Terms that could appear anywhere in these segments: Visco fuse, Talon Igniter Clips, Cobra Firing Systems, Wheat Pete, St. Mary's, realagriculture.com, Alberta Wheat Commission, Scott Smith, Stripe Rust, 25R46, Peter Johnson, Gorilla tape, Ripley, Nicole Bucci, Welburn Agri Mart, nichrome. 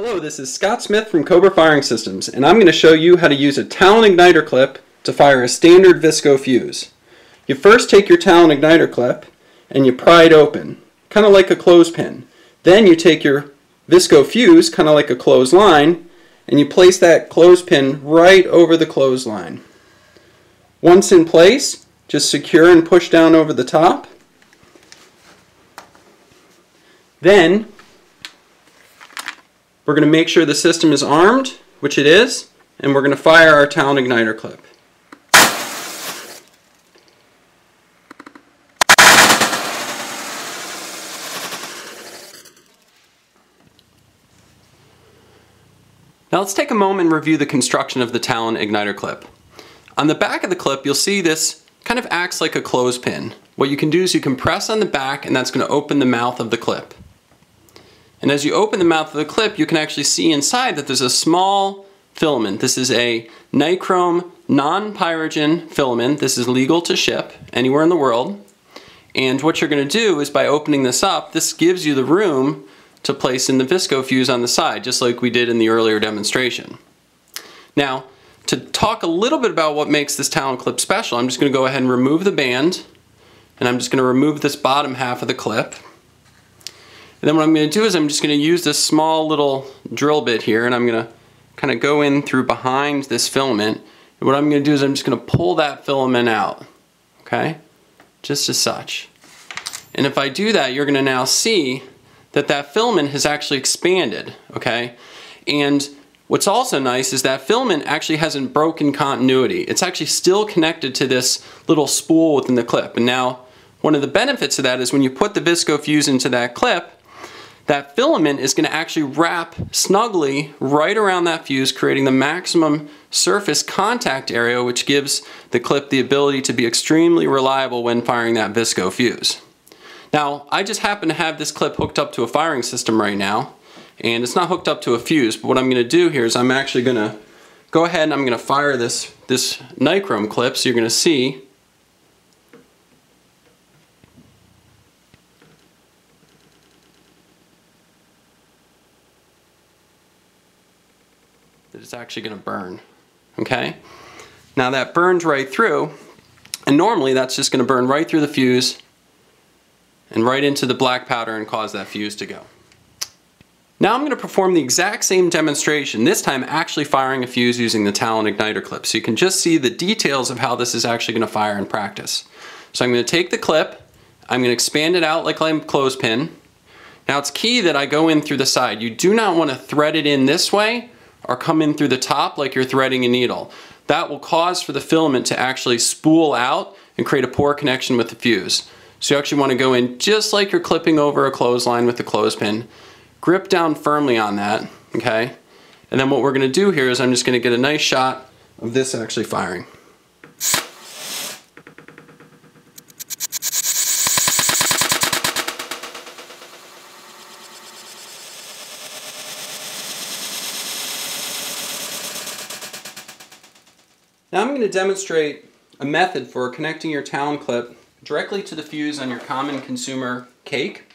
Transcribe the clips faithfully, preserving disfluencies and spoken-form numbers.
Hello, this is Scott Smith from Cobra Firing Systems, and I'm going to show you how to use a Talon Igniter Clip to fire a standard Visco fuse. You first take your Talon Igniter Clip and you pry it open, kind of like a clothespin. Then you take your Visco fuse, kind of like a clothesline, and you place that clothespin right over the clothesline. Once in place, just secure and push down over the top. Then we're going to make sure the system is armed, which it is, and we're going to fire our Talon Igniter Clip. Now let's take a moment and review the construction of the Talon Igniter Clip. On the back of the clip, you'll see this kind of acts like a clothespin. What you can do is you can press on the back, and that's going to open the mouth of the clip. And as you open the mouth of the clip, you can actually see inside that there's a small filament. This is a nichrome non-pyrogen filament. This is legal to ship anywhere in the world. And what you're going to do is by opening this up, this gives you the room to place in the Visco fuse on the side, just like we did in the earlier demonstration. Now, to talk a little bit about what makes this Talon clip special, I'm just going to go ahead and remove the band, and I'm just going to remove this bottom half of the clip. And then what I'm going to do is I'm just going to use this small little drill bit here, and I'm going to kind of go in through behind this filament. And what I'm going to do is I'm just going to pull that filament out, okay? Just as such. And if I do that, you're going to now see that that filament has actually expanded, okay? And what's also nice is that filament actually hasn't broken continuity. It's actually still connected to this little spool within the clip. And now one of the benefits of that is when you put the Visco fuse into that clip, that filament is going to actually wrap snugly right around that fuse, creating the maximum surface contact area, which gives the clip the ability to be extremely reliable when firing that Visco fuse. Now, I just happen to have this clip hooked up to a firing system right now, and it's not hooked up to a fuse, but what I'm going to do here is I'm actually going to go ahead and I'm going to fire this, this nichrome clip, so you're going to see that it's actually going to burn, okay? Now that burns right through, and normally that's just going to burn right through the fuse and right into the black powder and cause that fuse to go. Now I'm going to perform the exact same demonstration, this time actually firing a fuse using the Talon Igniter Clip, so you can just see the details of how this is actually going to fire in practice. So I'm going to take the clip, I'm going to expand it out like a clothespin. Now it's key that I go in through the side. You do not want to thread it in this way or come in through the top like you're threading a needle. That will cause for the filament to actually spool out and create a poor connection with the fuse. So you actually want to go in just like you're clipping over a clothesline with the clothespin. Grip down firmly on that, okay? And then what we're going to do here is I'm just going to get a nice shot of this actually firing. Now I'm going to demonstrate a method for connecting your Talon clip directly to the fuse on your common consumer cake,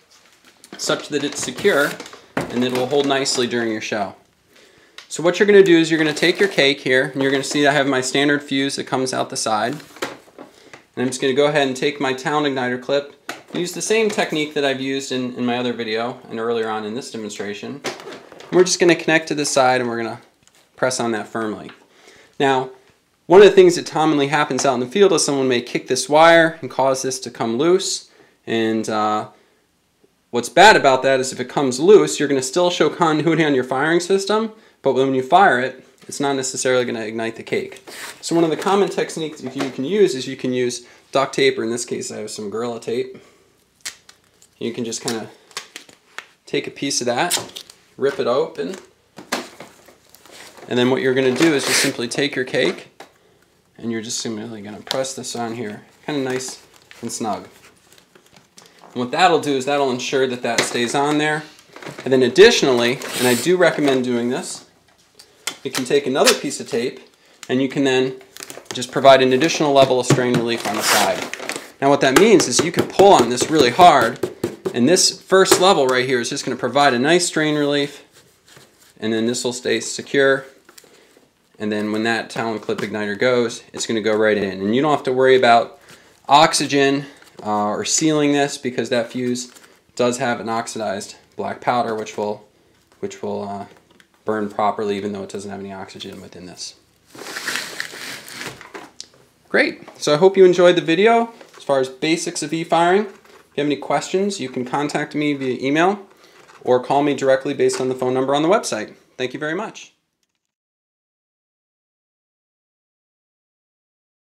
such that it's secure and it will hold nicely during your show. So what you're going to do is you're going to take your cake here, and you're going to see I have my standard fuse that comes out the side. And I'm just going to go ahead and take my Talon Igniter Clip, use the same technique that I've used in, in my other video and earlier on in this demonstration. And we're just going to connect to the side, and we're going to press on that firmly. Now, one of the things that commonly happens out in the field is someone may kick this wire and cause this to come loose. And uh, what's bad about that is if it comes loose, you're going to still show continuity on your firing system, but when you fire it, it's not necessarily going to ignite the cake. So one of the common techniques that you can use is you can use duct tape, or in this case I have some Gorilla tape. You can just kind of take a piece of that, rip it open, and then what you're going to do is just simply take your cake, and you're just simply going to press this on here, kind of nice and snug. And what that'll do is that'll ensure that that stays on there. And then additionally, and I do recommend doing this, you can take another piece of tape, and you can then just provide an additional level of strain relief on the side. Now what that means is you can pull on this really hard, and this first level right here is just going to provide a nice strain relief, and then this will stay secure. And then when that Talon clip igniter goes, it's going to go right in. And you don't have to worry about oxygen uh, or sealing this, because that fuse does have an oxidized black powder which will, which will uh, burn properly even though it doesn't have any oxygen within this. Great. So I hope you enjoyed the video as far as basics of e-firing. If you have any questions, you can contact me via email or call me directly based on the phone number on the website. Thank you very much.